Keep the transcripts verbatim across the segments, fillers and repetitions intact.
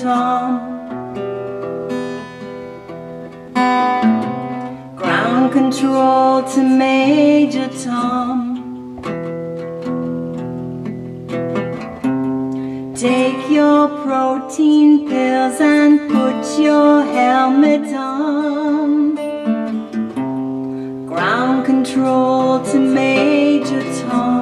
Tom. Ground control to Major Tom. Take your protein pills and put your helmet on. Ground control to Major Tom.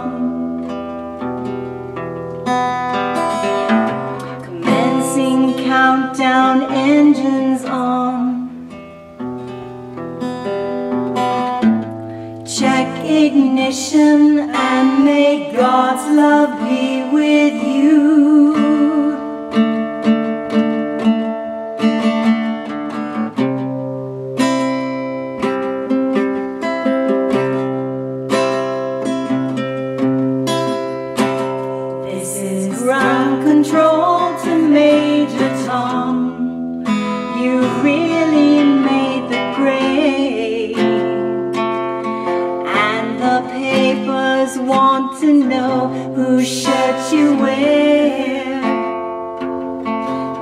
Countdown, engines on. Check ignition and may God's love be with you. This is ground control to Major Tom. You really made the grade, and the papers want to know whose shirt you wear.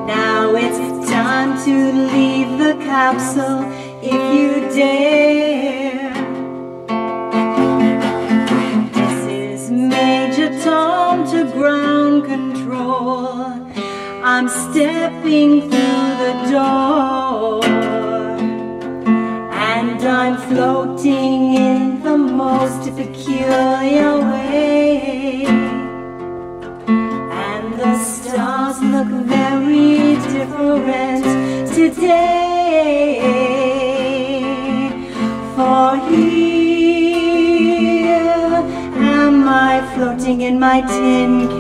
Now it's time to leave the capsule if you dare. This is Major Tom to ground control. I'm stepping through the door, and I'm floating in the most peculiar way, and the stars look very different today, for here am I floating in my tin can.